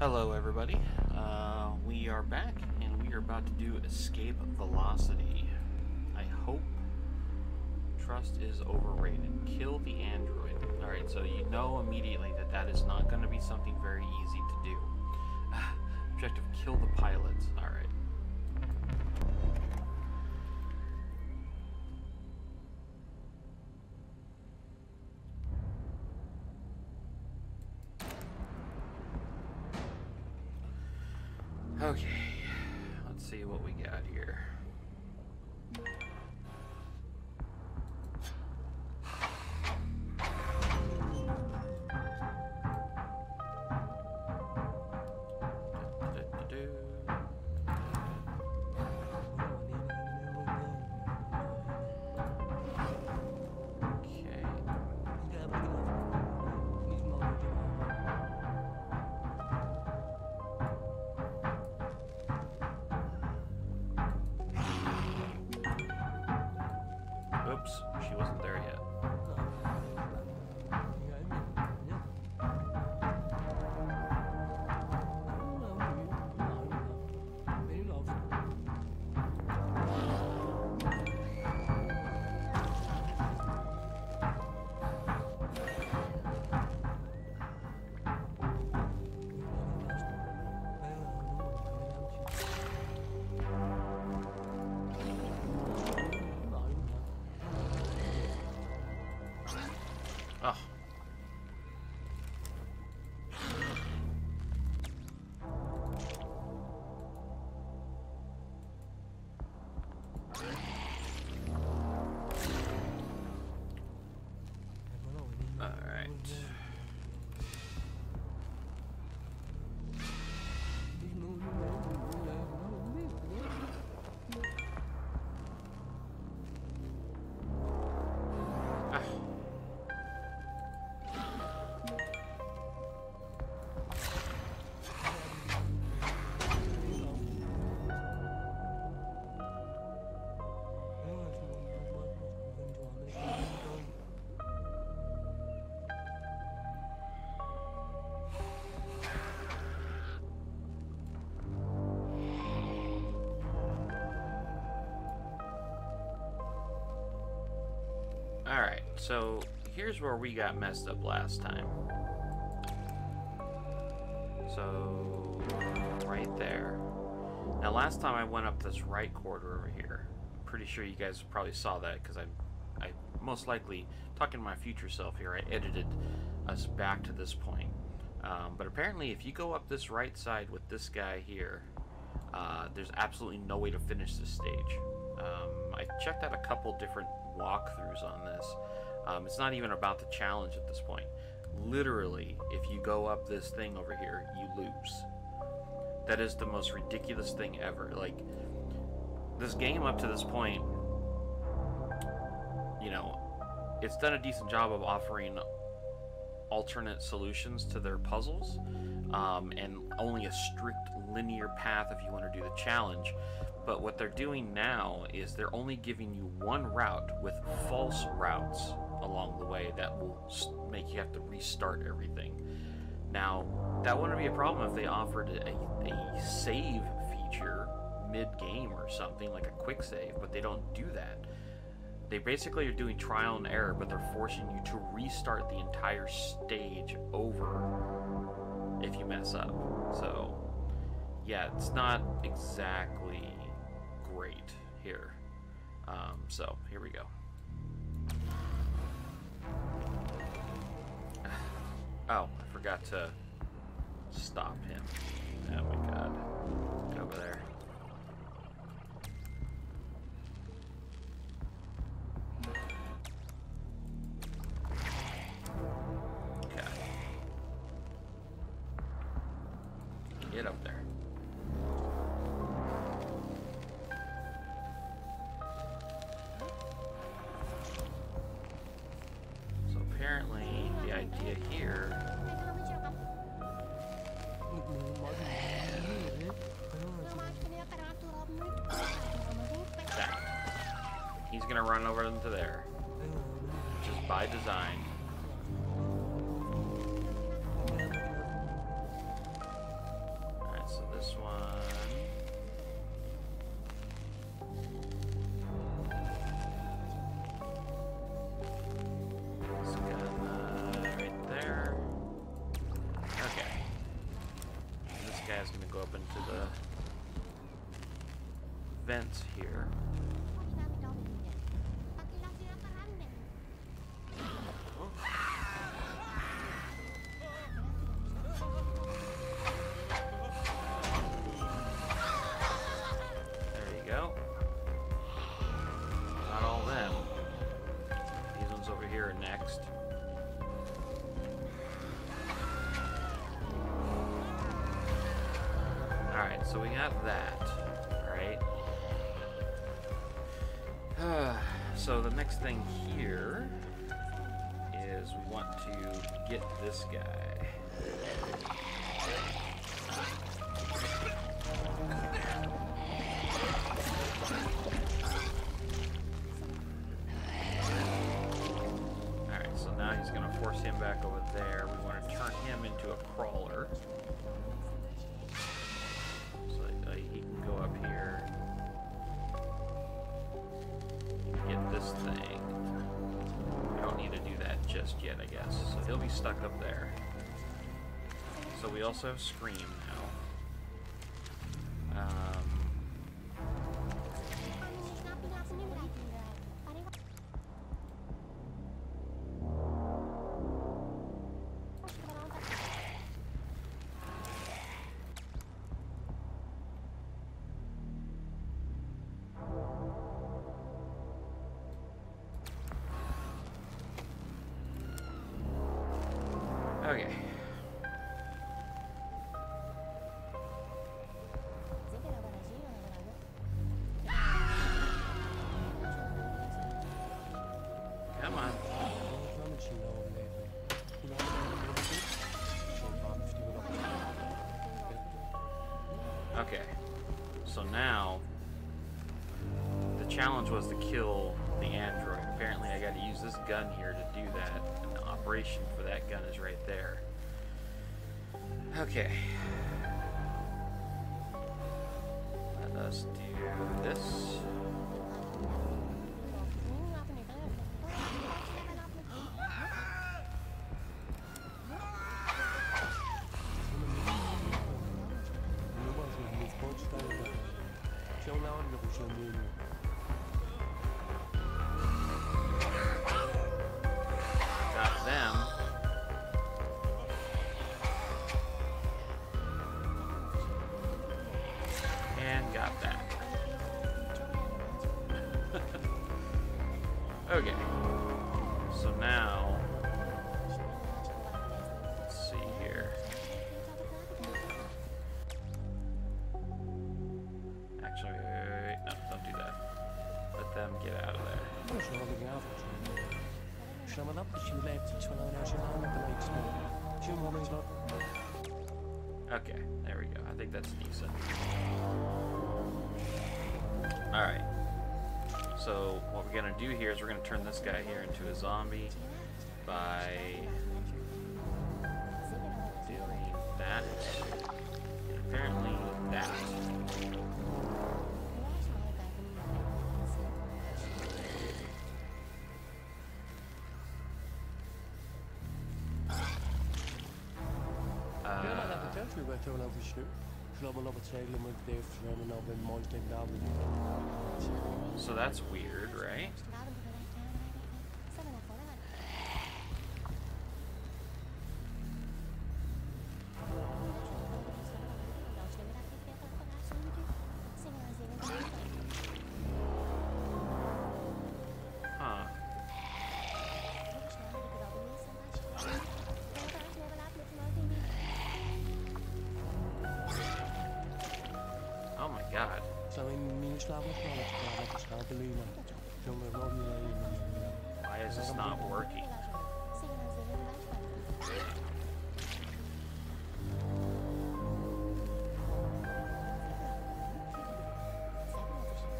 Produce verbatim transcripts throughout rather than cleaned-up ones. Hello everybody, uh, we are back and we are about to do Escape Velocity. I hope trust is overrated. Kill the android. Alright, so you know immediately that that is not going to be something very easy to do. Objective, kill the pilots. Alright. Okay, let's see what we got here. Oh. All right. Alright, so here's where we got messed up last time. So, right there. Now last time I went up this right corridor over here. I'm pretty sure you guys probably saw that because I, I most likely, talking to my future self here, I edited us back to this point. Um, but apparently if you go up this right side with this guy here, uh, there's absolutely no way to finish this stage. Um, I checked out a couple different walkthroughs on this. Um, it's not even about the challenge at this point. Literally, if you go up this thing over here, you lose. That is the most ridiculous thing ever. Like, this game up to this point, you know, it's done a decent job of offering alternate solutions to their puzzles, um, and only a strict linear path if you want to do the challenge. But what they're doing now is they're only giving you one route with false routes along the way that will make you have to restart everything. Now, that wouldn't be a problem if they offered a, a save feature mid-game or something, like a quick save, but they don't do that. They basically are doing trial and error, but they're forcing you to restart the entire stage over if you mess up. So, yeah, it's not exactly great here. Um, so, here we go. Oh, I forgot to stop him. Oh my god. Get over there. He's gonna run over into there, just by design. guy is going to go up into the vents here. So we got that, right? So the next thing here is we want to get this guy. Alright, so now he's going to force him back over there. We want to turn him into a crawler. Yet, I guess. So he'll be stuck up there. So we also have Scream now. Um, Okay. Come on. Okay. So now, the challenge was to kill the android. Apparently I got to use this gun here to do that. Operation for that gun is right there. Okay. Let us do this. Okay, so now, let's see here. Actually, wait, wait, wait, no, don't do that. Let them get out of there. Okay, there we go. I think that's decent. Alright. So what we're gonna do here is we're gonna turn this guy here into a zombie by doing that, and apparently that. Uh, So that's weird, right? Huh. Oh my god. Why is this not working?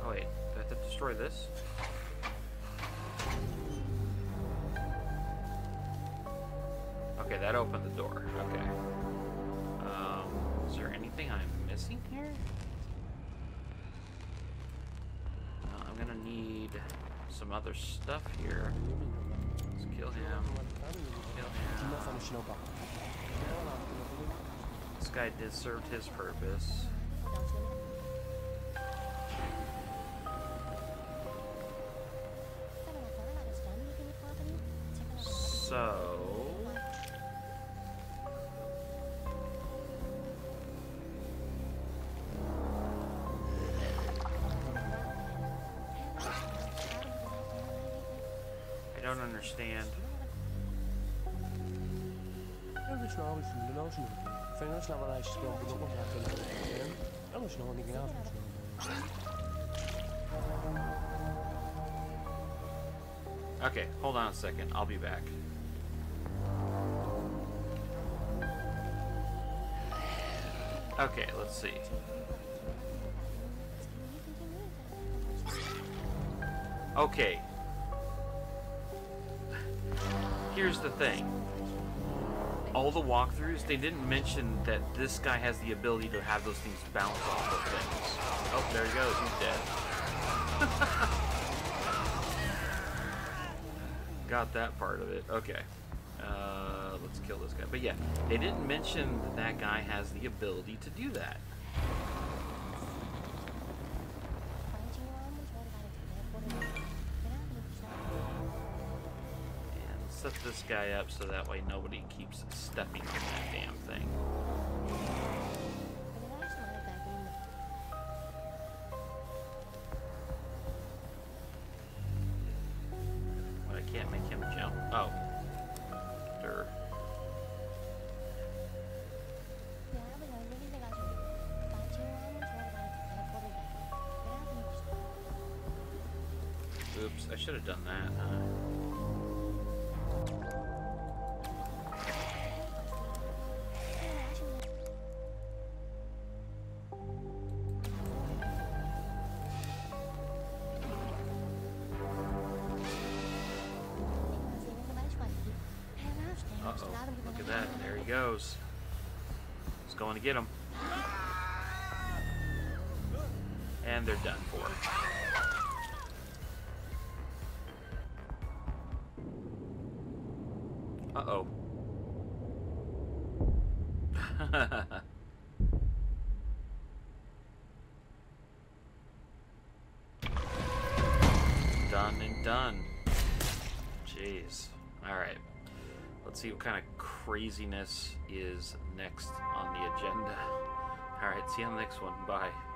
Oh wait, did I have to destroy this? Okay, that opened the door. Okay. Um, is there anything I'm missing here? Some other stuff here. Let's kill him. Kill him. This guy did serve his purpose. So I don't understand. Okay, hold on a second. I'll be back. Okay, let's see. Okay. Here's the thing. All the walkthroughs, they didn't mention that this guy has the ability to have those things bounce off of things. Oh, there he goes. He's dead. Got that part of it. Okay. Uh, let's kill this guy. But yeah, they didn't mention that that guy has the ability to do that. And set this guy up so that way nobody keeps stepping on that damn thing. But I can't make him jump. Oh. Oops, I should have done that, huh? Uh-oh, look at that. There he goes. He's going to get him. And they're done for. Uh-oh. Done and done. Jeez. Alright. Let's see what kind of craziness is next on the agenda. Alright, see you on the next one. Bye.